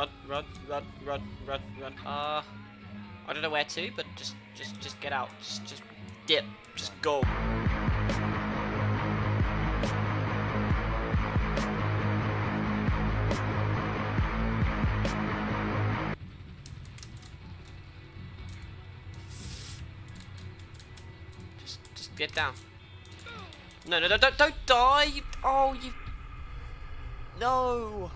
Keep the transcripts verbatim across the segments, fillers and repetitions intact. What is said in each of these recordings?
run, run, run, run, run, run. Ah, uh, I don't know where to, but just, just, just get out. Just, just dip. Just go. Just, just get down. No, no, no, don't, don't die! You, oh, you. No.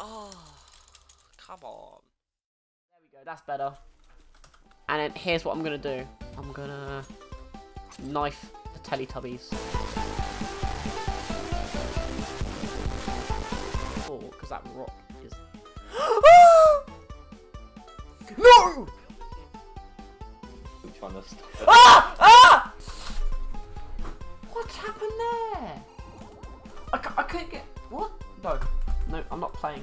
Oh, come on. There we go, that's better. And then here's what I'm gonna do. I'm gonna knife the Teletubbies. Oh, because that rock is... No! Ah! Ah! What's happened there? I, c I couldn't get... What? No. No, I'm not playing.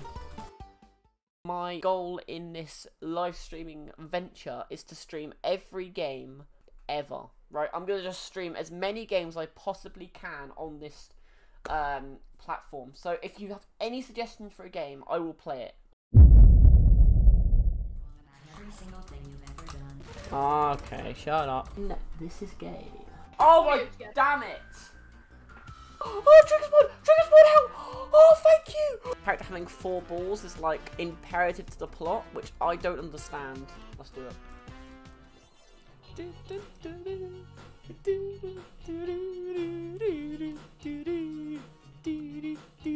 My goal in this live streaming venture is to stream every game ever. Right? I'm going to just stream as many games as I possibly can on this um, platform. So if you have any suggestions for a game, I will play it. Every single thing you've ever done. Okay, shut up. No, this is gay. Oh my, damn it! Oh, trigger spawn! Trigger spawn, help! Oh, thank you! Character having four balls is like imperative to the plot, which I don't understand. Let's do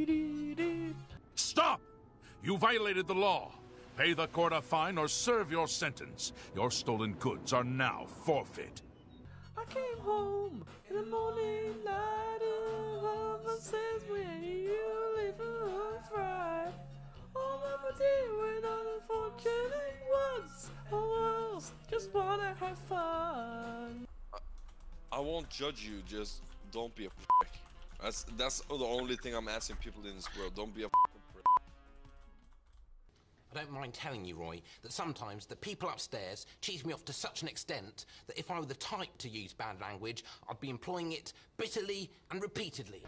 it. Stop! You violated the law. Pay the court a fine or serve your sentence. Your stolen goods are now forfeit. I came home in the morning light of love says when you leave the house right. All of a day when all the fortunate ones or else just wanna have fun. I, I won't judge you, just don't be a prick. That's, that's the only thing I'm asking people in this world. Don't be a prick. I don't mind telling you, Roy, that sometimes the people upstairs cheese me off to such an extent that if I were the type to use bad language, I'd be employing it bitterly and repeatedly.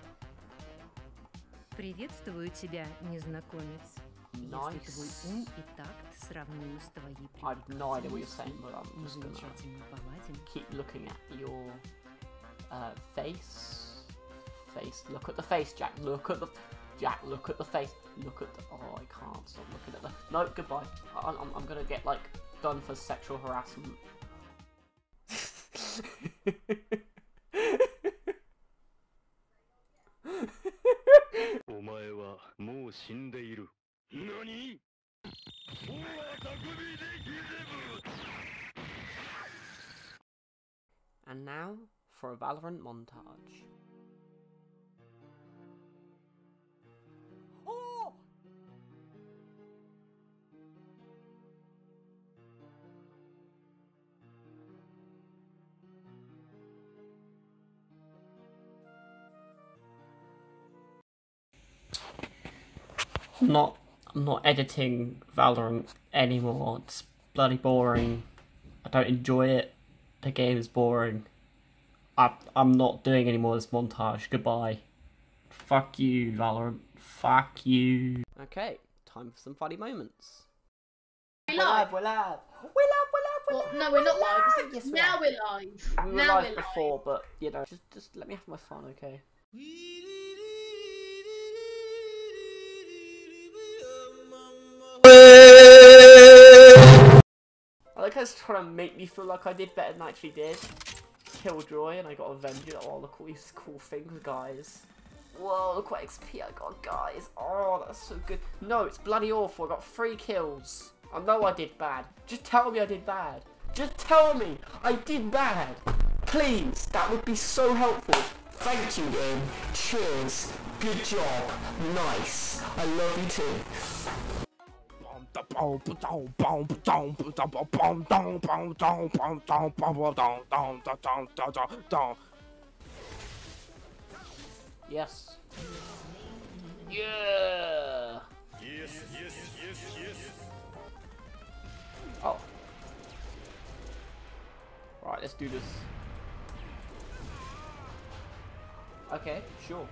Приветствую тебя, незнакомец. Nice. Если твой ум и такт сравнимы с твоей привлекательностью, keep looking at your uh, face. Face. Look at the face, Jack. Look at the. Jack, look at the face. Look at the. Oh, I can't stop looking at the. No, goodbye. I, I'm, I'm gonna get like done for sexual harassment. And now for a Valorant montage. I'm not, I'm not editing Valorant anymore, it's bloody boring, I don't enjoy it, the game is boring, I, I'm not doing any more of this montage, goodbye. Fuck you Valorant, fuck you. Okay, time for some funny moments. We're live, we're live, we're live, we're live, we're well, live. No we're, we're not live, live. Yes, we're now live. We're live. We were now live we're before live. But you know, just, just let me have my fun, okay? I like how it's trying to make me feel like I did better than I actually did. Killjoy and I got Avenger. Oh, look at all these cool things, guys. Whoa, look what X P I got, guys. Oh, that's so good. No, it's bloody awful. I got three kills. I know I did bad. Just tell me I did bad. Just tell me I did bad. Please, that would be so helpful. Thank you, Ian. Cheers. Good job. Nice. I love you too. Yes. Yeah. Yes, yes, yes, yes. Oh. Right, let's do this. Okay, sure.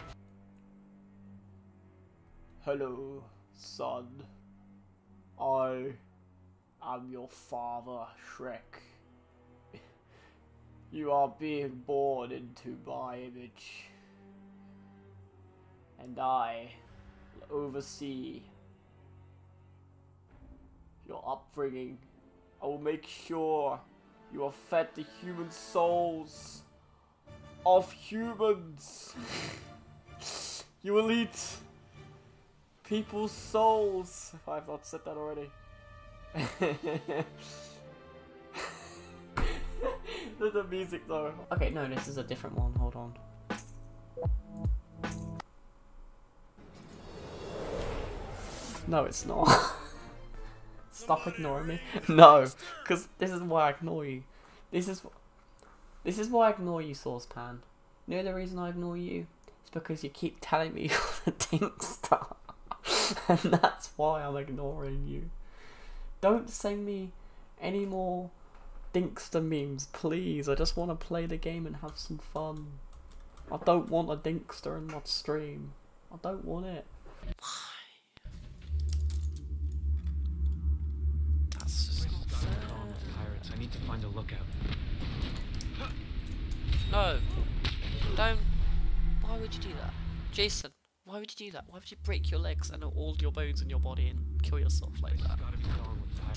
Hello, son. I am your father, Shrek. You are being born into my image. And I will oversee your upbringing. I will make sure you are fed the human souls of humans. You will eat people's souls. If I've not said that already. The music though. Okay, no, this is a different one. Hold on. No, it's not. Stop ignoring me. No, because this is why I ignore you. This is this is why I ignore you, Saucepan. You know the reason I ignore you? It's because you keep telling me you're the Dinkster. And that's why I'm ignoring you. Don't send me any more Dinkster memes, please. I just want to play the game and have some fun. I don't want a Dinkster in my stream. I don't want it. I need to find a lookout. No. Don't. Why would you do that? Jason, why would you do that? Why would you break your legs and all your bones in your body and kill yourself like that?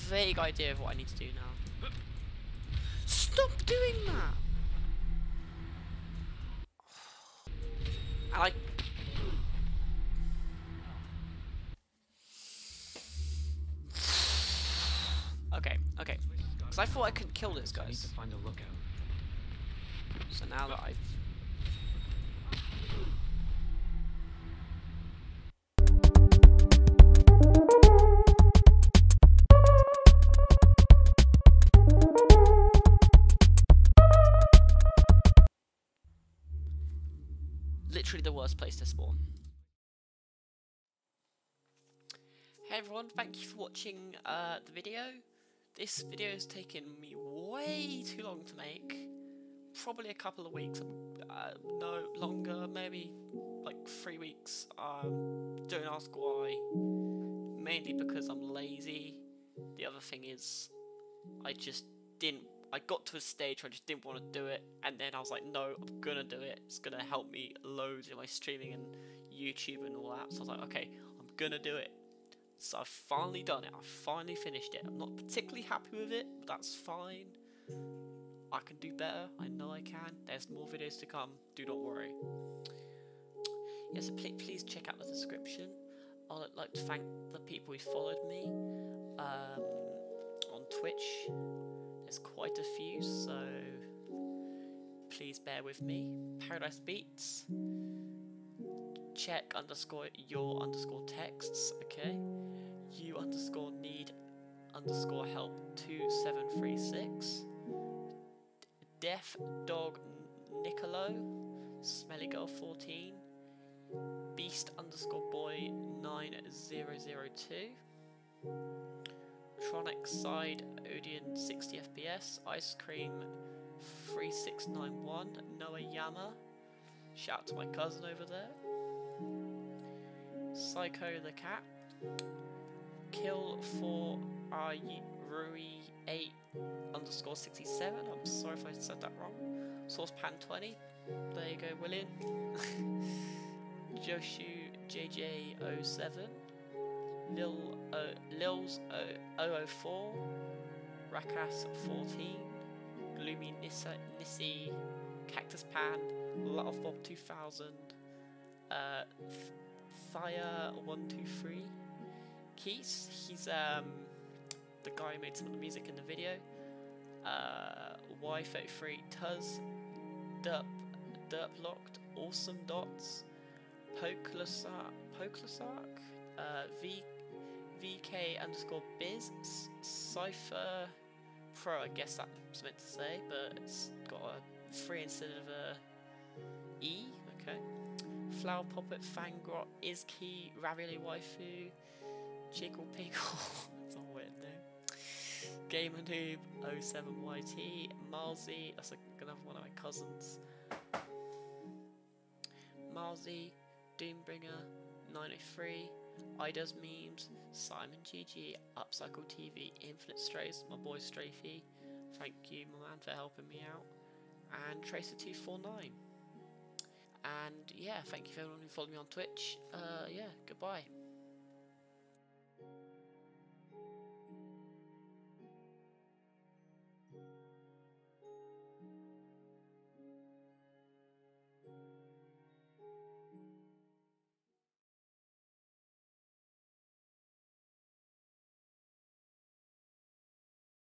Vague idea of what I need to do now. Stop doing that! And I... Okay, okay. Because I thought I couldn't kill this guy. I need to find a lookout. So now that I've... Literally the worst place to spawn. Hey everyone, thank you for watching uh, the video. This video has taken me way too long to make, probably a couple of weeks, uh, no longer, maybe like three weeks, um, don't ask why, mainly because I'm lazy. The other thing is, I just didn't, I got to a stage where I just didn't want to do it, and then I was like, no, I'm gonna do it, it's gonna help me loads in my streaming and YouTube and all that, so I was like, okay, I'm gonna do it. So I've finally done it, I've finally finished it. I'm not particularly happy with it, but that's fine. I can do better, I know I can. There's more videos to come, do not worry. Yes, yeah, so pl please check out the description. I'd like to thank the people who followed me um, on Twitch. There's quite a few, so please bear with me. Paradise Beats. Check underscore your underscore texts, okay? You underscore need underscore help two seven three six. Deaf Dog Niccolo. Smelly Girl fourteen. Beast underscore boy nine zero zero two. Tronic Side Odeon sixty F P S. Ice Cream three six nine one. Noah Yama. Shout out to my cousin over there. Psycho the Cat, Kill for uh, Rui eight underscore sixty seven. I'm sorry if I said that wrong. Saucepan twenty. There you go, William. Joshu J J O seven. Lil o, Lils O four. Rakas fourteen. Gloomy Nissa Nissi. Cactus Pan. Love Bob two thousand. Uh. Fire one two three, Keys. He's um the guy who made some of the music in the video. Uh, Y thirty three Tuz, Derp Derp Locked, Awesome Dots, Poklasark Poklasark, uh, V VK underscore Biz, Cipher Pro. I guess that's meant to say, but it's got a three instead of a E. Okay. Flower Puppet, Fangrot, Izkey, Ravioli Waifu, Jiggle Pickle, that's a weird name, Gamer Noob, oh seven Y T, Malzy, that's like another one of my cousins, Malzy, Doombringer, nine oh three, Ida's Memes, Simon G G, Upcycle T V, Infinite Strays, my boy Strafey, thank you my man for helping me out, and Tracer two four nine. And yeah, thank you for everyone who followed me on Twitch. Uh, yeah, goodbye.